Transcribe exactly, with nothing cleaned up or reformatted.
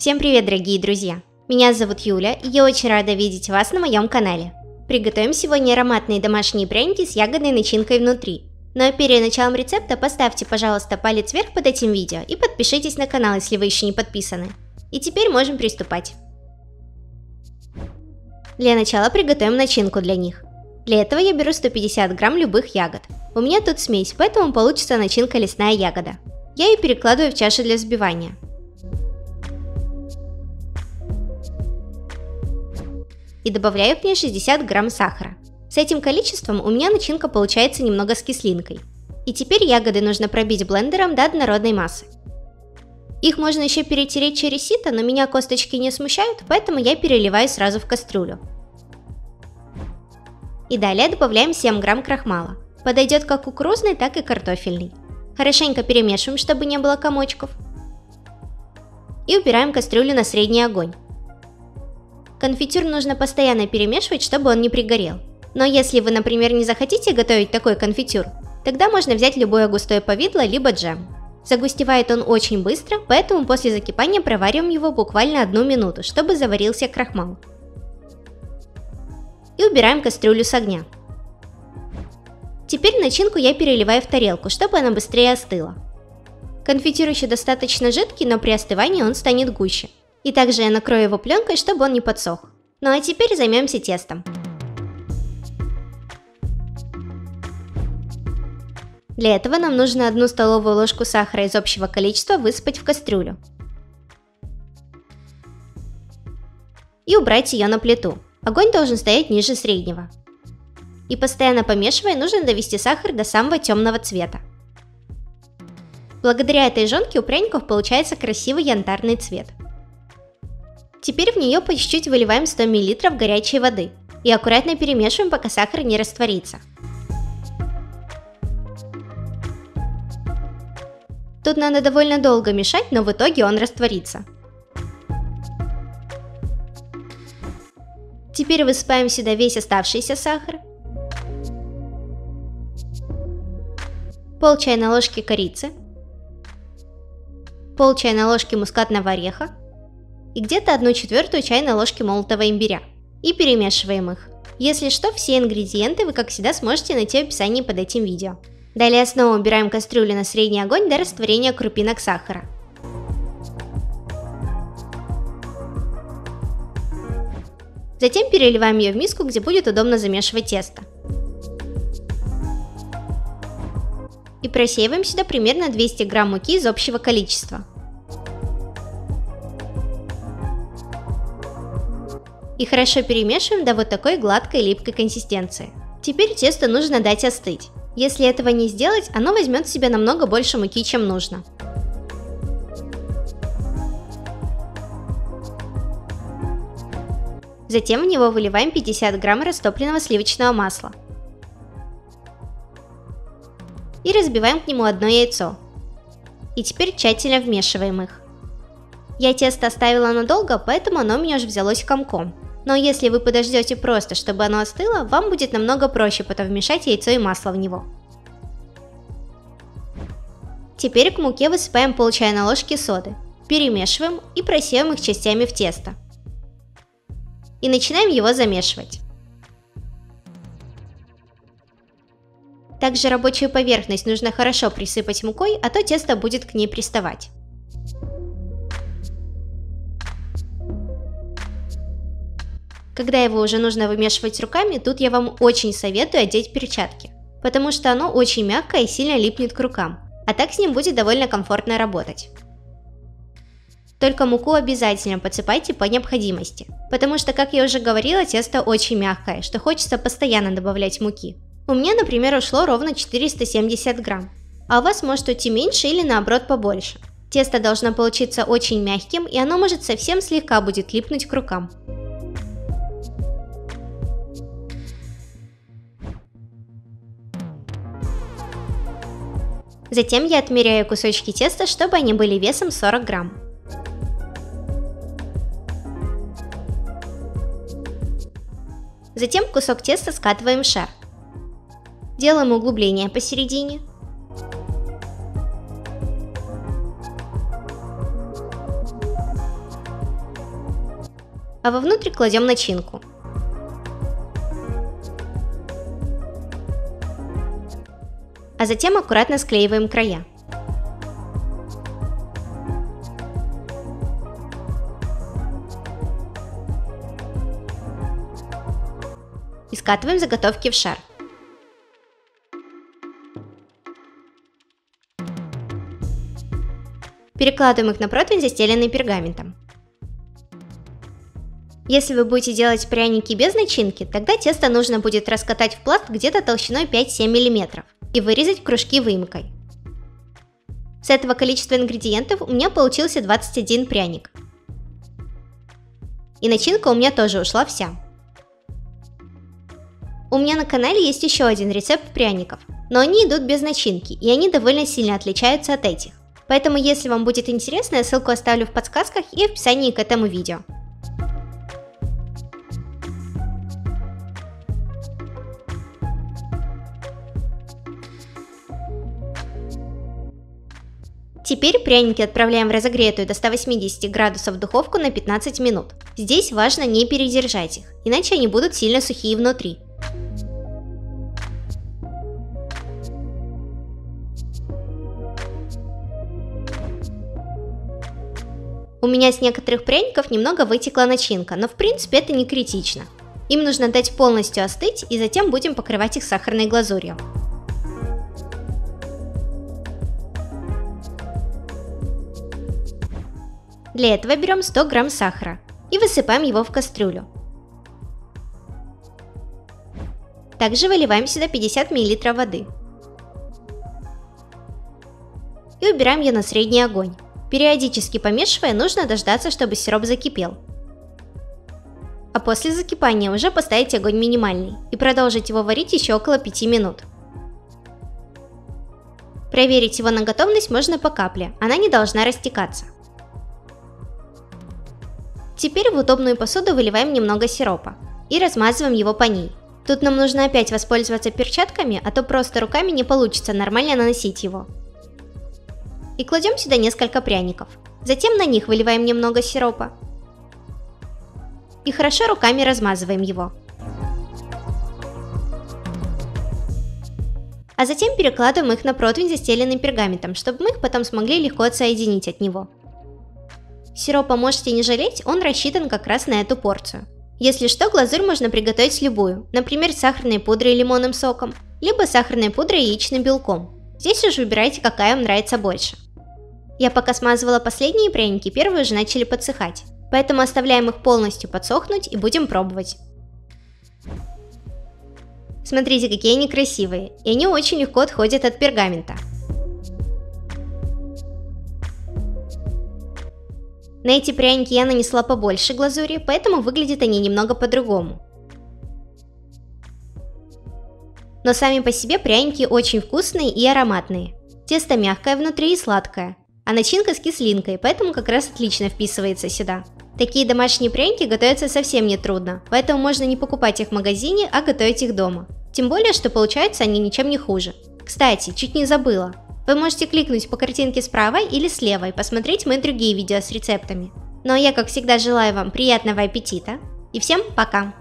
Всем привет, дорогие друзья! Меня зовут Юля, и я очень рада видеть вас на моем канале. Приготовим сегодня ароматные домашние пряники с ягодной начинкой внутри. Но перед началом рецепта поставьте, пожалуйста, палец вверх под этим видео и подпишитесь на канал, если вы еще не подписаны. И теперь можем приступать. Для начала приготовим начинку для них. Для этого я беру сто пятьдесят грамм любых ягод. У меня тут смесь, поэтому получится начинка лесная ягода. Я ее перекладываю в чашу для взбивания. И добавляю к ней шестьдесят грамм сахара. С этим количеством у меня начинка получается немного с кислинкой. И теперь ягоды нужно пробить блендером до однородной массы. Их можно еще перетереть через сито, но меня косточки не смущают, поэтому я переливаю сразу в кастрюлю. И далее добавляем семь грамм крахмала. Подойдет как кукурузный, так и картофельный. Хорошенько перемешиваем, чтобы не было комочков. И убираем кастрюлю на средний огонь. Конфитюр нужно постоянно перемешивать, чтобы он не пригорел. Но если вы, например, не захотите готовить такой конфитюр, тогда можно взять любое густое повидло, либо джем. Загустевает он очень быстро, поэтому после закипания провариваем его буквально одну минуту, чтобы заварился крахмал. И убираем кастрюлю с огня. Теперь начинку я переливаю в тарелку, чтобы она быстрее остыла. Конфитюр еще достаточно жидкий, но при остывании он станет гуще. И также я накрою его пленкой, чтобы он не подсох. Ну а теперь займемся тестом. Для этого нам нужно одну столовую ложку сахара из общего количества высыпать в кастрюлю. И убрать ее на плиту. Огонь должен стоять ниже среднего. И постоянно помешивая, нужно довести сахар до самого темного цвета. Благодаря этой жжёнке у пряников получается красивый янтарный цвет. Теперь в нее по чуть-чуть выливаем сто миллилитров горячей воды и аккуратно перемешиваем, пока сахар не растворится. Тут надо довольно долго мешать, но в итоге он растворится. Теперь высыпаем сюда весь оставшийся сахар, пол чайной ложки корицы, пол чайной ложки мускатного ореха и где-то одну четвёртую чайной ложки молотого имбиря. И перемешиваем их. Если что, все ингредиенты вы, как всегда, сможете найти в описании под этим видео. Далее снова убираем кастрюлю на средний огонь до растворения крупинок сахара. Затем переливаем ее в миску, где будет удобно замешивать тесто. И просеиваем сюда примерно двести грамм муки из общего количества. И хорошо перемешиваем до вот такой гладкой липкой консистенции. Теперь тесто нужно дать остыть. Если этого не сделать, оно возьмет в себя намного больше муки, чем нужно. Затем в него выливаем пятьдесят грамм растопленного сливочного масла. И разбиваем к нему одно яйцо. И теперь тщательно вмешиваем их. Я тесто оставила надолго, поэтому оно у меня уже взялось комком. Но если вы подождете просто, чтобы оно остыло, вам будет намного проще потом вмешать яйцо и масло в него. Теперь к муке высыпаем пол чайной ложки соды, перемешиваем и просеиваем их частями в тесто. И начинаем его замешивать. Также рабочую поверхность нужно хорошо присыпать мукой, а то тесто будет к ней приставать. Когда его уже нужно вымешивать руками, тут я вам очень советую одеть перчатки, потому что оно очень мягкое и сильно липнет к рукам, а так с ним будет довольно комфортно работать. Только муку обязательно подсыпайте по необходимости, потому что, как я уже говорила, тесто очень мягкое, что хочется постоянно добавлять муки. У меня, например, ушло ровно четыреста семьдесят грамм, а у вас может уйти меньше или наоборот побольше. Тесто должно получиться очень мягким, и оно может совсем слегка будет липнуть к рукам. Затем я отмеряю кусочки теста, чтобы они были весом сорок грамм. Затем кусок теста скатываем в шар. Делаем углубление посередине. а вовнутрь кладем начинку. А затем аккуратно склеиваем края. И скатываем заготовки в шар. Перекладываем их на противень, застеленный пергаментом. Если вы будете делать пряники без начинки, тогда тесто нужно будет раскатать в пласт где-то толщиной пять-семь миллиметров и вырезать кружки выемкой. С этого количества ингредиентов у меня получился двадцать один пряник. И начинка у меня тоже ушла вся. У меня на канале есть еще один рецепт пряников, но они идут без начинки, и они довольно сильно отличаются от этих. Поэтому, если вам будет интересно, я ссылку оставлю в подсказках и в описании к этому видео. Теперь пряники отправляем в разогретую до ста восьмидесяти градусов духовку на пятнадцать минут. Здесь важно не передержать их, иначе они будут сильно сухие внутри. У меня с некоторых пряников немного вытекла начинка, но в принципе это не критично. Им нужно дать полностью остыть, и затем будем покрывать их сахарной глазурью. Для этого берем сто грамм сахара и высыпаем его в кастрюлю. Также выливаем сюда пятьдесят миллилитров воды. И убираем ее на средний огонь. Периодически помешивая, нужно дождаться, чтобы сироп закипел. А после закипания уже поставить огонь минимальный и продолжить его варить еще около пяти минут. Проверить его на готовность можно по капле, она не должна растекаться. Теперь в удобную посуду выливаем немного сиропа и размазываем его по ней. Тут нам нужно опять воспользоваться перчатками, а то просто руками не получится нормально наносить его. И кладем сюда несколько пряников. Затем на них выливаем немного сиропа. И хорошо руками размазываем его. А затем перекладываем их на противень, застеленный пергаментом, чтобы мы их потом смогли легко отсоединить от него. Сиропа можете не жалеть, он рассчитан как раз на эту порцию. Если что, глазурь можно приготовить любую, например, с сахарной пудрой и лимонным соком, либо сахарной пудрой и яичным белком. Здесь уже выбирайте, какая вам нравится больше. Я пока смазывала последние пряники, первые уже начали подсыхать, поэтому оставляем их полностью подсохнуть и будем пробовать. Смотрите, какие они красивые, и они очень легко отходят от пергамента. На эти пряники я нанесла побольше глазури, поэтому выглядят они немного по-другому. Но сами по себе пряники очень вкусные и ароматные. Тесто мягкое внутри и сладкое, а начинка с кислинкой, поэтому как раз отлично вписывается сюда. Такие домашние пряники готовятся совсем нетрудно, поэтому можно не покупать их в магазине, а готовить их дома. Тем более, что получаются они ничем не хуже. Кстати, чуть не забыла. Вы можете кликнуть по картинке справа или слева и посмотреть мои другие видео с рецептами. Ну а я, как всегда, желаю вам приятного аппетита и всем пока!